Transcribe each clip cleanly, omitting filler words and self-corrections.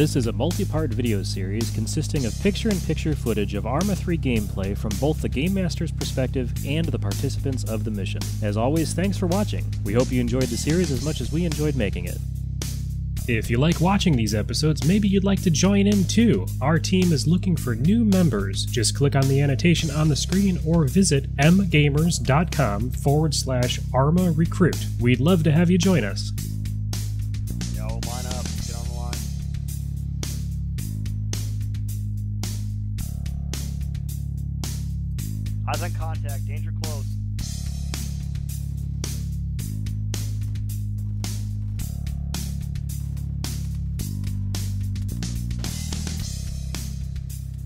This is a multi-part video series consisting of picture-in-picture footage of Arma 3 gameplay from both the Game Master's perspective and the participants of the mission. As always, thanks for watching. We hope you enjoyed the series as much as we enjoyed making it. If you like watching these episodes, maybe you'd like to join in too. Our team is looking for new members. Just click on the annotation on the screen or visit mgamers.com/Arma recruit. We'd love to have you join us. Yo, line up. Get on the line. Eyes on contact. Danger close.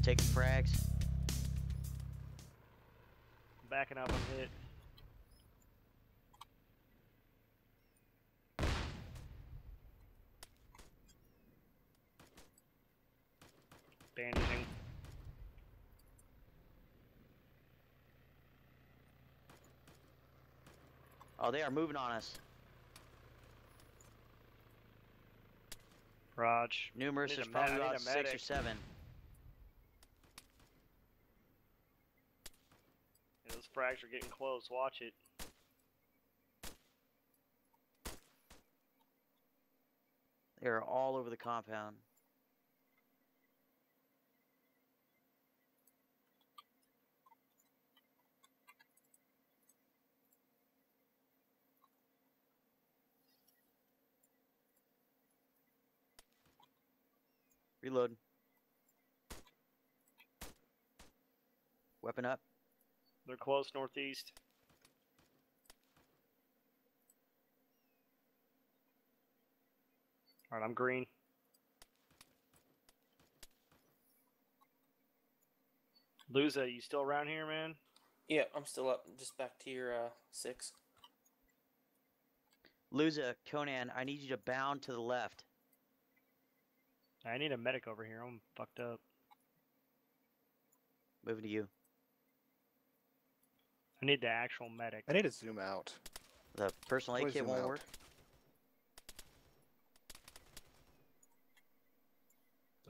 Taking frags. Backing up, I'm hit. Bandaging. Oh, they are moving on us. Raj. Numerous, there's probably about 6 or 7. Frags are getting close, watch it. They are all over the compound. Reload. Weapon up. They're close northeast. All right, I'm green. Luza, you still around here, man? Yeah, I'm still up. Just back to your 6. Luza, Conan, I need you to bound to the left. I need a medic over here. I'm fucked up. Moving to you. I need the actual medic. I need to zoom out. The personal aid kit won't work.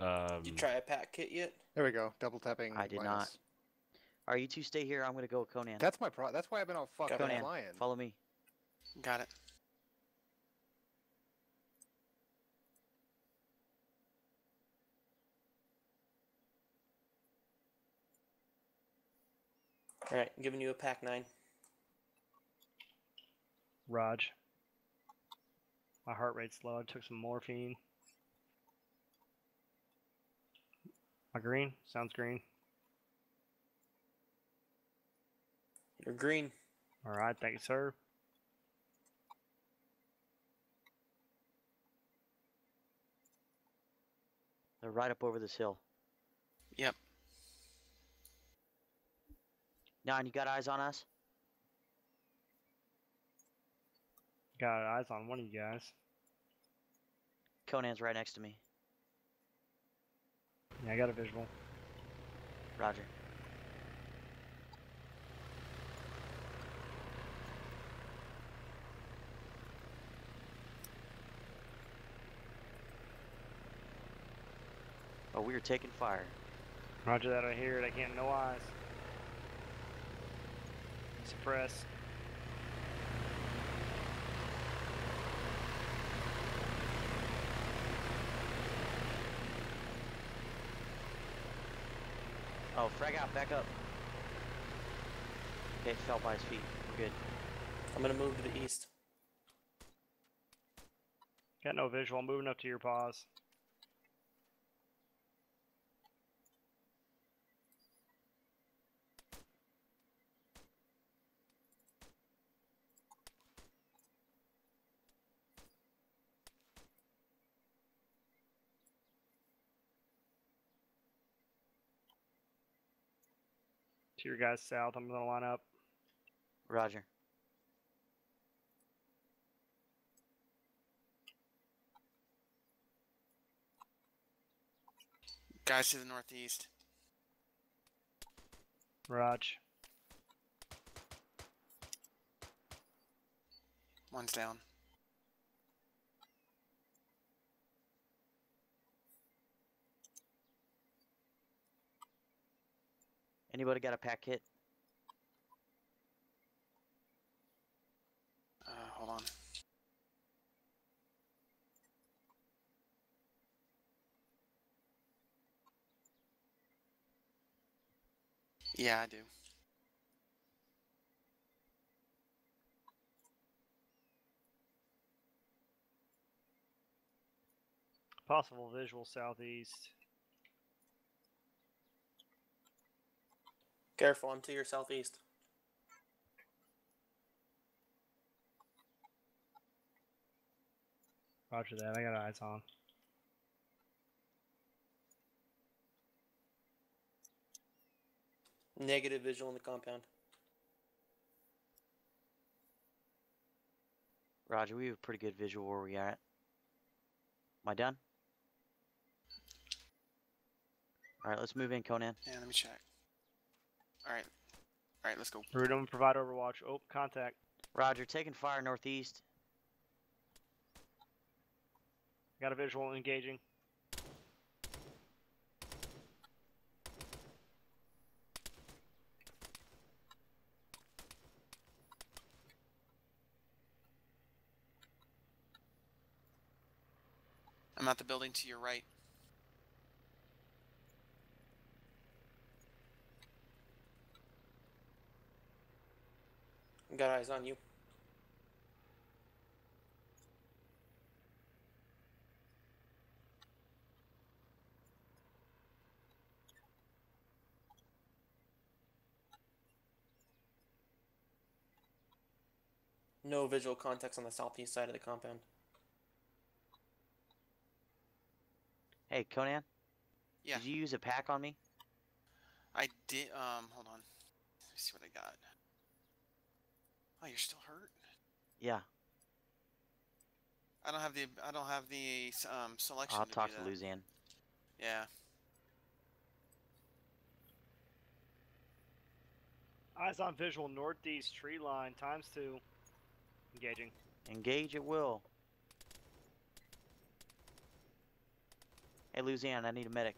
Did you try a pack kit yet? There we go. Double tapping. I did not. Alright, you two stay here. I'm gonna go with Conan. That's my problem. That's why I've been all fucking flying. Follow me. Got it. Alright, I'm giving you a pack 9. Raj. My heart rate's low. I took some morphine. My green? Sounds green. You're green. Alright, thank you, sir. They're right up over this hill. Yep. 9, you got eyes on us? Got eyes on one of you guys. Conan's right next to me. Yeah, I got a visual. Roger. Oh, we are taking fire. Roger that, I hear it. I can't, no eyes. Suppress. Oh, frag out, back up. Okay, fell by his feet. We're good. I'm gonna move to the east. Got no visual, I'm moving up to your paws. Your guys south, I'm gonna line up. Roger. Guys to the northeast. Raj. One's down. Anybody got a pack kit? Hold on. Yeah, I do. Possible visual southeast. Careful, I'm to your southeast. Roger that, I got eyes on. Negative visual in the compound. Roger, we have a pretty good visual where we are at. Am I done? Alright, let's move in, Conan. Yeah, let me check. Alright. Alright, let's go. Freedom, provide overwatch. Oh, contact. Roger, taking fire northeast. Got a visual, engaging. I'm at the building to your right. Got eyes on you. No visual contacts on the southeast side of the compound. Hey, Conan? Yeah. Did you use a pack on me? I did, hold on. Let me see what I got. Oh, you're still hurt? Yeah. I don't have the selection. I'll talk to Luzanne. Yeah. Eyes on visual northeast tree line ×2. Engaging. Engage at will. Hey, Luzanne, I need a medic.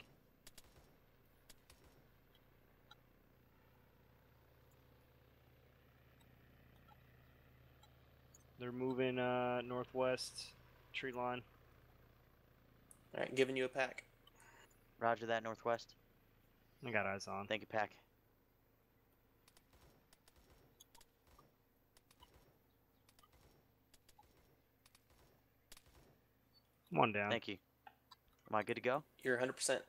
They're moving northwest tree line. All right, giving you a pack. Roger that, northwest. I got eyes on. Thank you, pack. One down. Thank you. Am I good to go? You're 100%.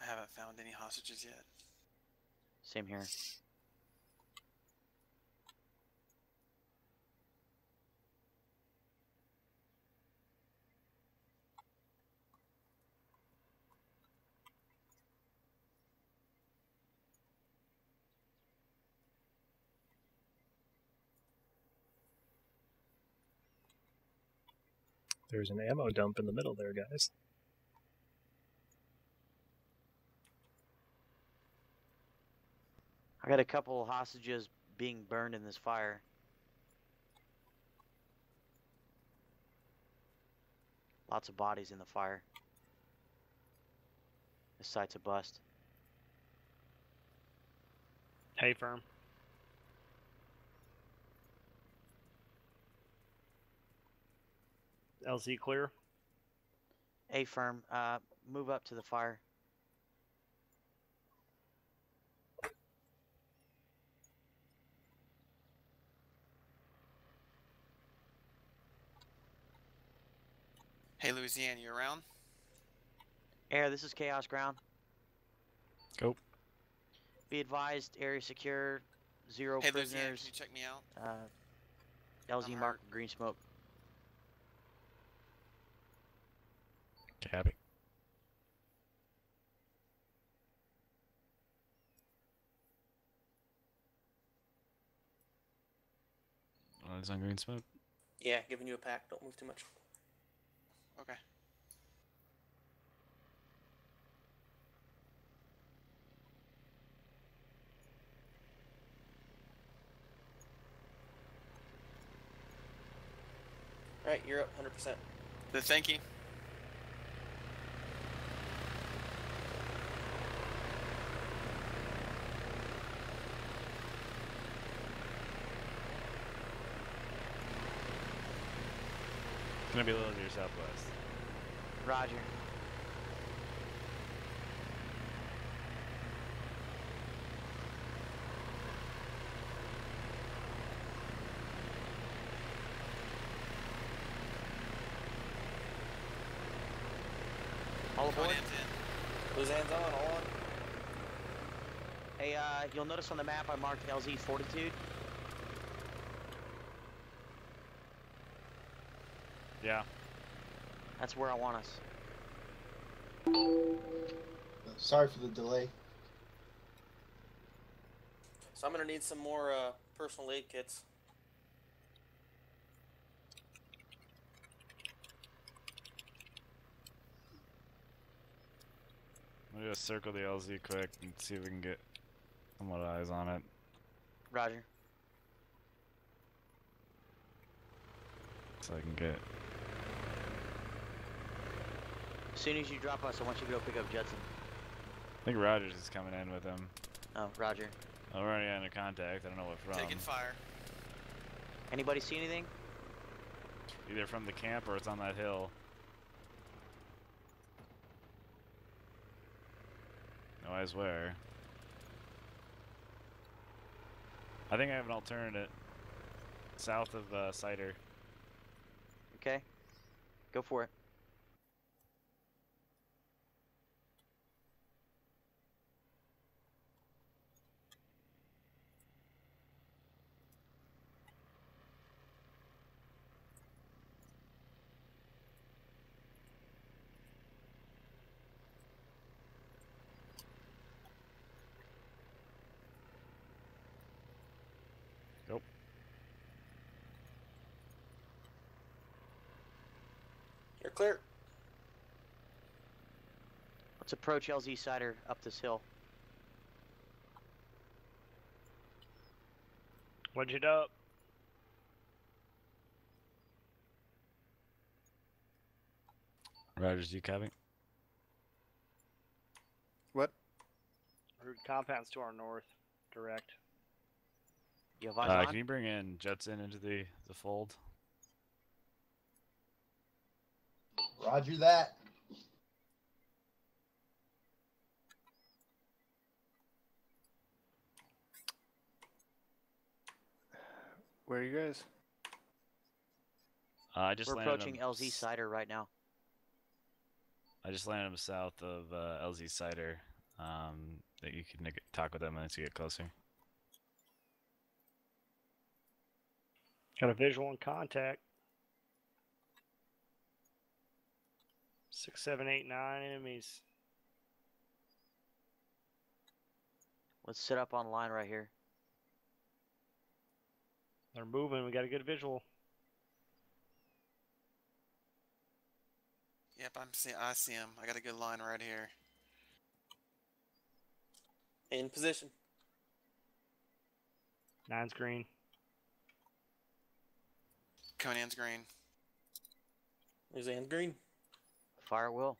I haven't found any hostages yet. Same here. There's an ammo dump in the middle there, guys. I got a couple hostages being burned in this fire. Lots of bodies in the fire. This site's a bust. Hey, firm. LZ clear. A firm, move up to the fire. Hey, Louisiana, you around? Air, this is Chaos Ground. Go. Be advised, area secure, zero hey, prisoners. Hey, Louisiana, can you check me out? LZ mark green smoke. Happy. Eyes on green smoke. Yeah, giving you a pack. Don't move too much. Okay. Alright, you're up 100%. Thank you. It's gonna be a little near southwest. Roger. All aboard. Who's hands on? All on. Hey, you'll notice on the map I marked LZ Fortitude. Yeah. That's where I want us. Sorry for the delay. So I'm going to need some more personal aid kits. I'm going to circle the LZ quick and see if we can get somewhat eyes on it. Roger. So I can get... As soon as you drop us, I want you to go pick up Judson. I think Rogers is coming in with him. Oh, Roger. I'm already under contact. I don't know what from. Taking fire. Anybody see anything? Either from the camp or it's on that hill. No eyes where. I think I have an alternate. South of Cider. Okay. Go for it. Clear. Let's approach LZ Cider up this hill. What'd you do? Rogers, you copy? What? Route compounds to our north, direct. You have eyes on? Can you bring in Judson into the fold? Roger that. Where are you guys? We're approaching LZ Cider right now. I just landed them south of LZ Cider. That you can talk with them once you get closer. Got a visual and contact. 6, 7, 8, 9 enemies. Let's sit up on line right here. They're moving. We got a good visual. Yep, I see them. I got a good line right here. In position. 9's green. Conan's green. There's Anne's green. Fire will.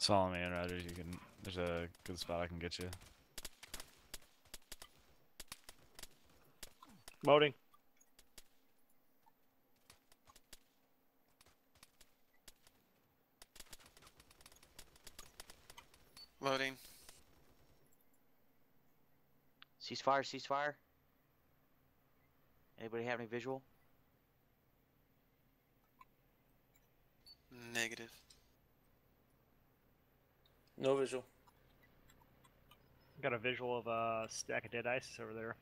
Follow me in, Rogers. You can. There's a good spot I can get you. Loading. Loading. Ceasefire, ceasefire. Anybody have any visual? Negative. No visual. Got a visual of a stack of dead ice over there.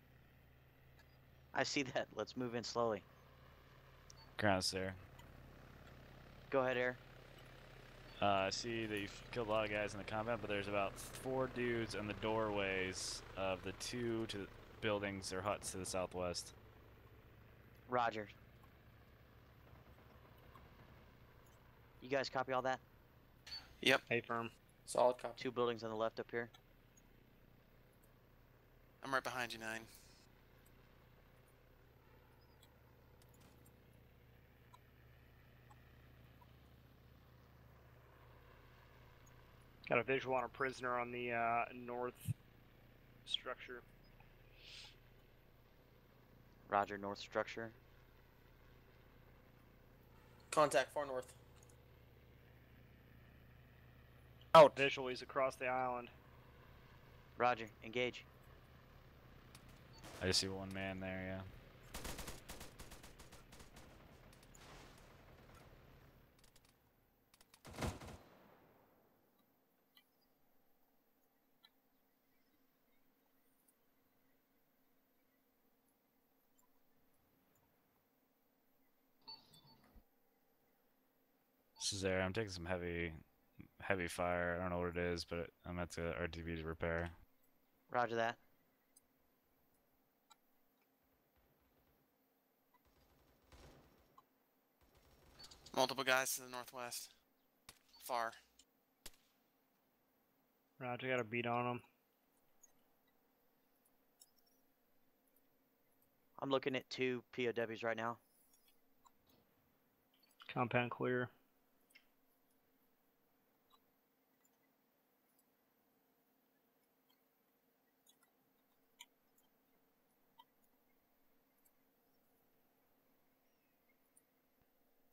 I see that. Let's move in slowly. Ground's there. Go ahead, Air. I see that you've killed a lot of guys in the combat, but there's about 4 dudes in the doorways of the 2 to buildings or huts to the southwest. Roger. You guys copy all that? Yep. Hey, firm. Solid copy. Two buildings on the left up here. I'm right behind you, 9. Got a visual on a prisoner on the north structure. Roger, north structure. Contact, far north. Out. Visual, he's across the island. Roger, engage. I just see one man there, yeah. This is there. I'm taking some heavy fire. I don't know what it is, but I'm at the RTV to repair. Roger that. Multiple guys to the northwest. Far. Roger, got a beat on them. I'm looking at 2 POWs right now. Compound clear.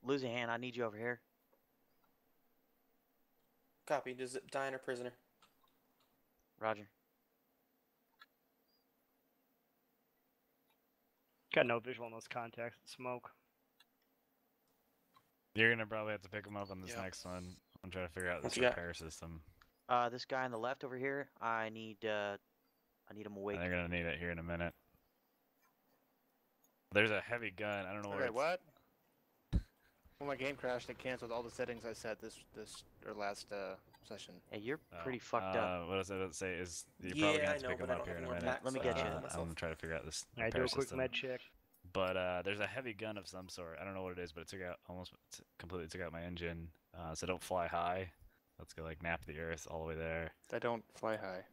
Lose a hand, I need you over here. Copy, does it die in a prisoner? Roger. Got no visual on those contacts, smoke. You're gonna probably have to pick them up on this next one. I'm trying to figure out this repair system. This guy on the left over here, I need him awake. They're gonna need it here in a minute. There's a heavy gun, I don't know where it's... what? When my game crashed, it canceled all the settings I set last session. Hey, you're pretty fucked up. What does that say? Is you're probably gonna have to pick them up here in a minute. Let me get you. I'm trying to figure out this. I do a quick med check. But there's a heavy gun of some sort. I don't know what it is, but it took out almost completely took out my engine. So don't fly high. Let's go like nap the earth all the way there. I don't fly high.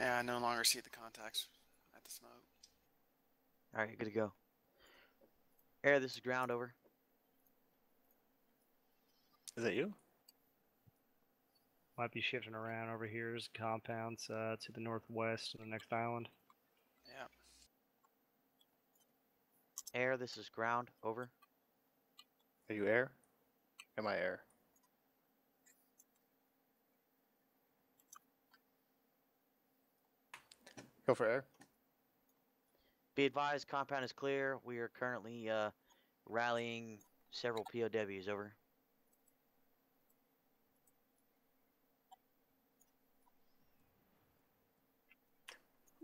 Yeah, I no longer see the contacts at the smoke. All right, good to go. Air, this is ground over. Is that you? Might be shifting around over here. There's compounds to the northwest of the next island. Yeah. Air, this is ground. Over. Are you air? Am I air? Go for air. Be advised, compound is clear. We are currently rallying several POWs. Over.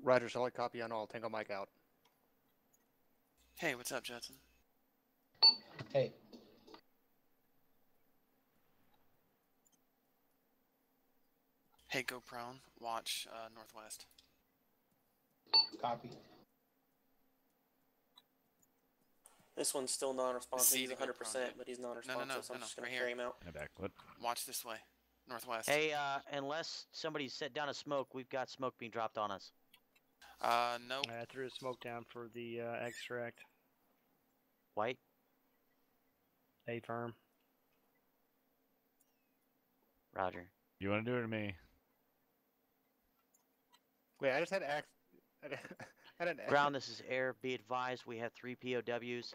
Roger, solid copy on all. Tango Mike out. Hey, what's up, Judson? Hey. Hey, go prone. Watch northwest. Copy. This one's still non-responsive. He's 100%, but he's non-responsive, so I'm just going to carry him out. In the back. What? Watch this way. Northwest. Hey, unless somebody set down a smoke, we've got smoke being dropped on us. No. I threw a smoke down for the extract. White. A firm. Roger. You want to do it to me? Wait, I just had ax. Ground, this is air. Be advised, we have 3 POWs.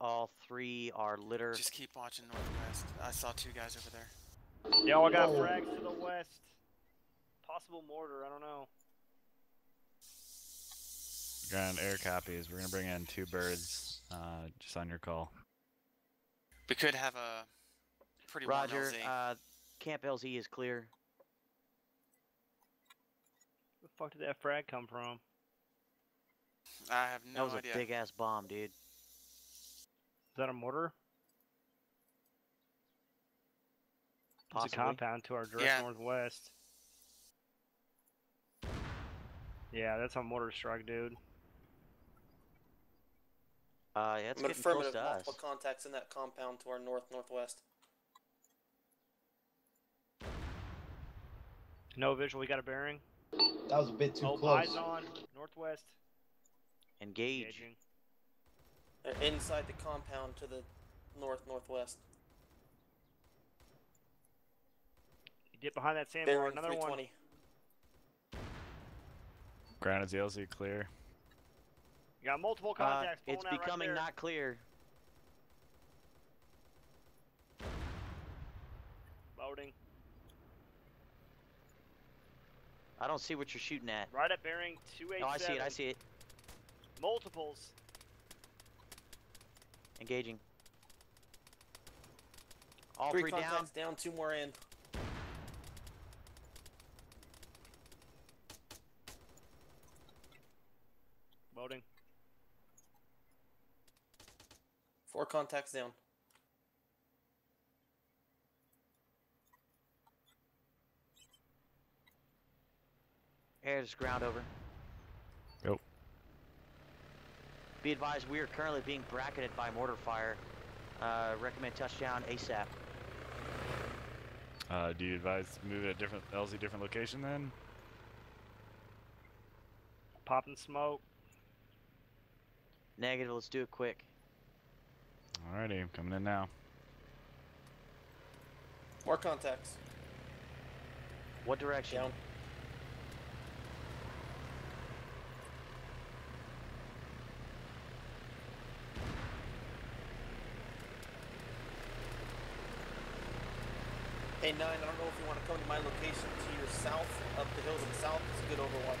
All 3 are litter. Just keep watching northwest. I saw 2 guys over there. Yo, I got frags to the west. Possible mortar. I don't know. Ground, air copies. We're gonna bring in 2 birds, just on your call. We could have a pretty wild LZ. Camp LZ is clear. Where the fuck did that frag come from? I have no idea. That was a big ass bomb, dude. Is that a mortar? Possibly. It's a compound to our direct northwest. Yeah, that's a mortar strike, dude. Yeah, it's getting close to us. Multiple contacts in that compound to our north-northwest. No visual, we got a bearing. That was a bit too close. Eyes on, northwest. Engage. Engaging. They're inside the compound to the northwest. You get behind that sandbar, another one. Ground is LZ clear. You got multiple contacts. It's becoming right not clear. Loading. I don't see what you're shooting at. Right at bearing 287. Oh, I see it. I see it. Multiples. Engaging. All three down. Two more in. Loading. Four contacts down. Air's ground over. Go. Be advised, we are currently being bracketed by mortar fire. Recommend touchdown ASAP. Do you advise moving to a different location then? Popping smoke. Negative, let's do it quick. Alrighty, I'm coming in now. More contacts. What direction? Down. Hey, 9, I don't know if you want to come to my location to your south, up the hills and south. It's a good overwatch.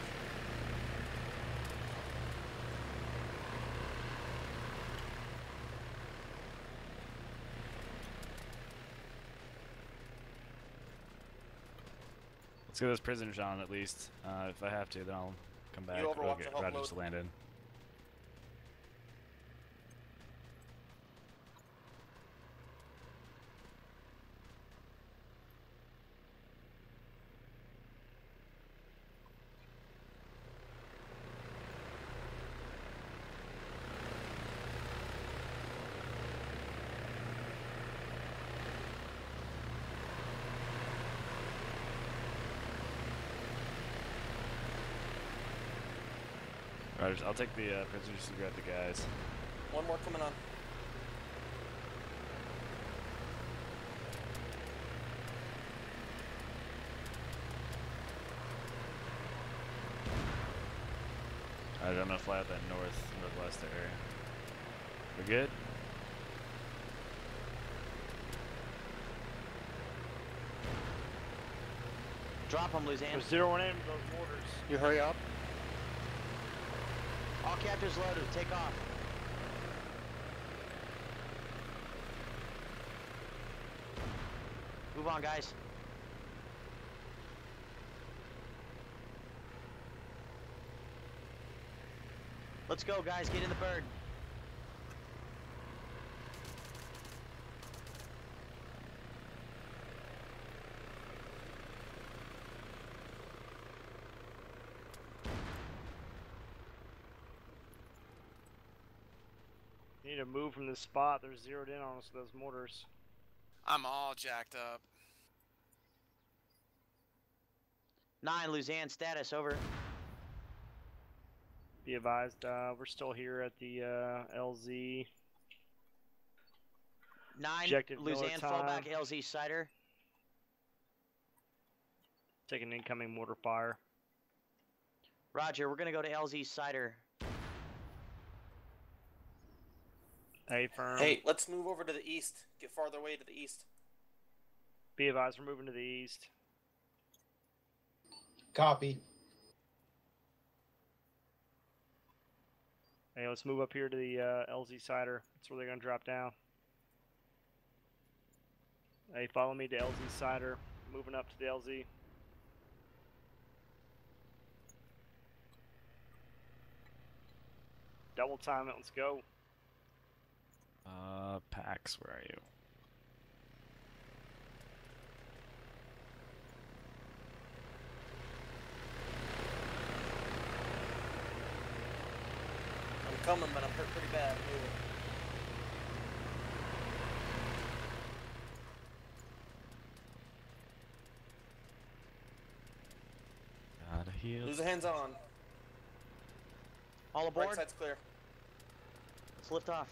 Let's get those prisoners on at least. If I have to, then I'll come back. You overwatch and help load. Land in. I'll take the prisoners to grab the guys. One more coming on. Alright, I'm gonna fly out that northwest area. We're good? Drop them, Luzanne. There's 0-1 in those waters. You hurry up. All captors loaded, take off. Move on, guys. Let's go, guys, get in the bird. Need to move from this spot. They're zeroed in on us with those mortars. I'm all jacked up. 9, Luzanne, status over. Be advised, we're still here at the LZ. 9, Objective Luzanne, fall back. LZ Cider. Take an incoming mortar fire. Roger. We're gonna go to LZ Cider. Hey, firm. Hey, let's move over to the east. Get farther away to the east. Be advised, we're moving to the east. Copy. Hey, let's move up here to the LZ Cider. That's where they're going to drop down. Hey, follow me to LZ Cider. Moving up to the LZ. Double time it. Let's go. Pax, where are you? I'm coming, but I'm hurt pretty bad. healed. Lose the hands on. All aboard. Right side's clear. Let's lift off.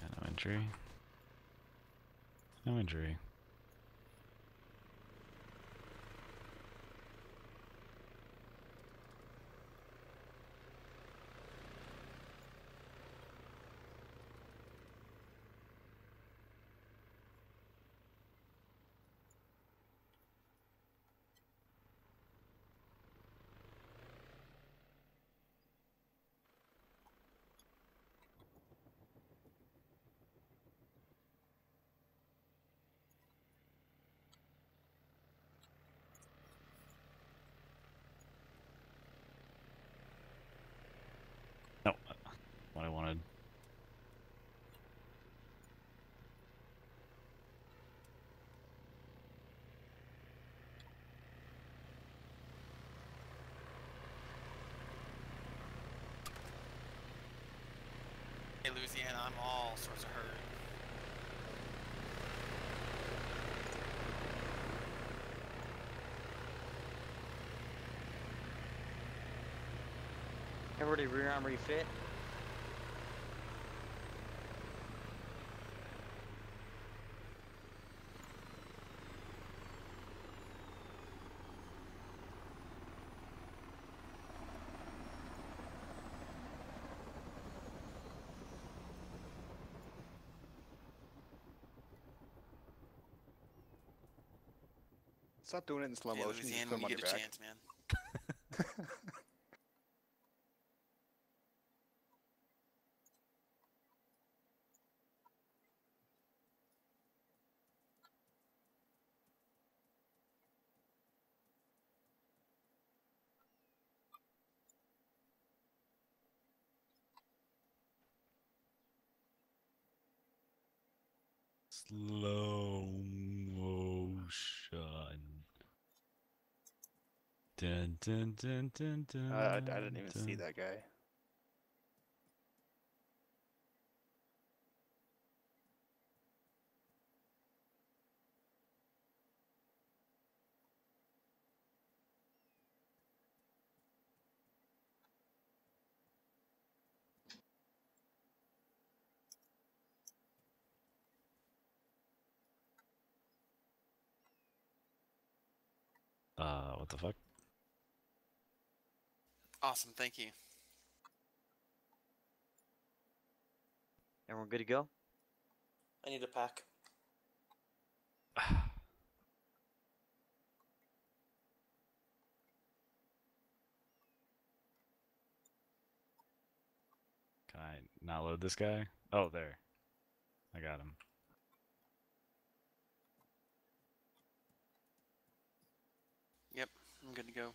Yeah, no injury. No injury. What I wanted. Hey Louisiana, I'm all sorts of hurt. Everybody rear arm refit. Stop doing it in slow motion. Yeah, Louisiana, you get a chance, man. Slow motion. Dun, dun, dun, dun, dun, I didn't even see that guy. What the fuck? Awesome, thank you. Everyone good to go? I need a pack. Can I not load this guy? Oh, there. I got him. Yep, I'm good to go.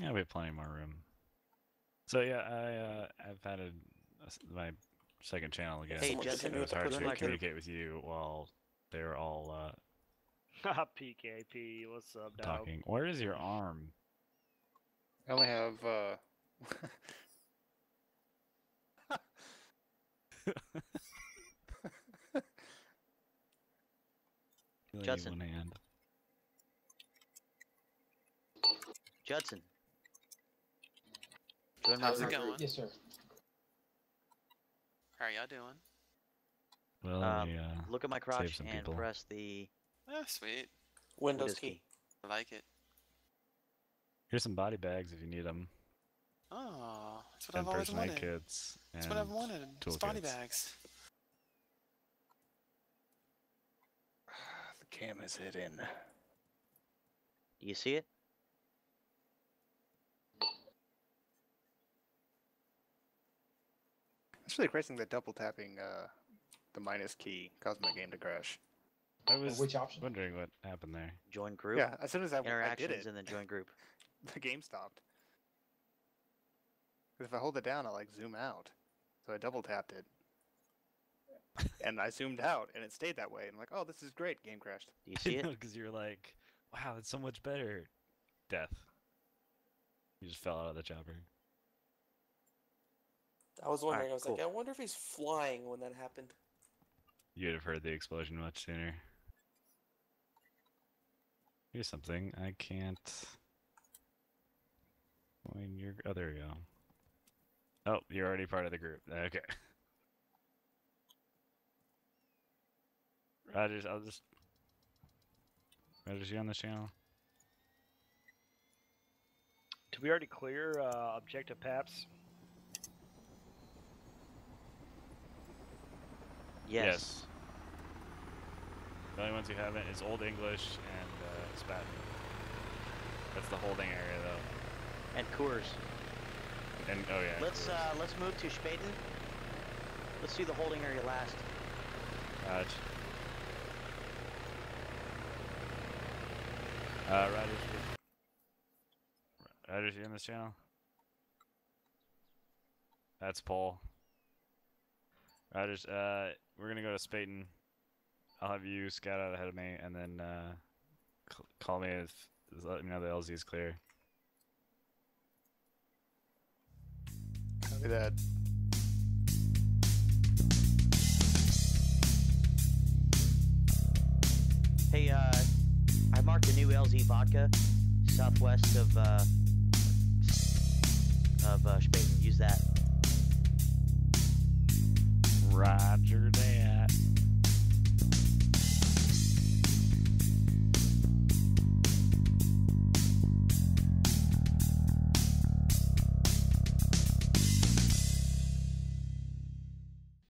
Yeah, we have plenty more room. So yeah, I've added my second channel again. Hey, Justin, it was hard to communicate with you while they were all PKP, what's up, dog? Talking. Where is your arm? I only have Judson. One hand. Judson. How's it going? Yes, sir. How are y'all doing? Well, look at my crotch and people. Press the. Oh, sweet. Windows key. I like it. Here's some body bags if you need them. Oh, that's what I've always wanted. Kits that's what I've wanted. It's body bags. The camera's hidden. Do you see it? Actually, pressing the double tapping the minus key caused my game to crash. I was wondering what happened there. Join group? Yeah, as soon as I did it, and then join group. The game stopped. Because if I hold it down, I'll like zoom out. So I double tapped it. And I zoomed out, and it stayed that way. And I'm like, oh, this is great. Game crashed. Do you see it? Because you're like, wow, it's so much better. Death. You just fell out of the chopper. I was wondering, I was cool. Like, I wonder if he's flying when that happened. You'd have heard the explosion much sooner. Here's something I can't. When you're, oh, there you go. Oh, you're already part of the group. Okay. Rogers, I'll just. Rogers, you on this channel? Did we already clear Objective Paps? Yes. The only ones who haven't is Old English and Spaten. That's the holding area, though. And Coors. And oh yeah. Let's move to Spaten. Let's do the holding area last. Roger. Rogers, you in this channel? That's Paul. Rogers, we're gonna go to Spaten. I'll have you scout out ahead of me, and then call me if let me know the LZ is clear. Copy that. Hey, I marked a new LZ Vodka southwest of Spaten. Use that. Roger that.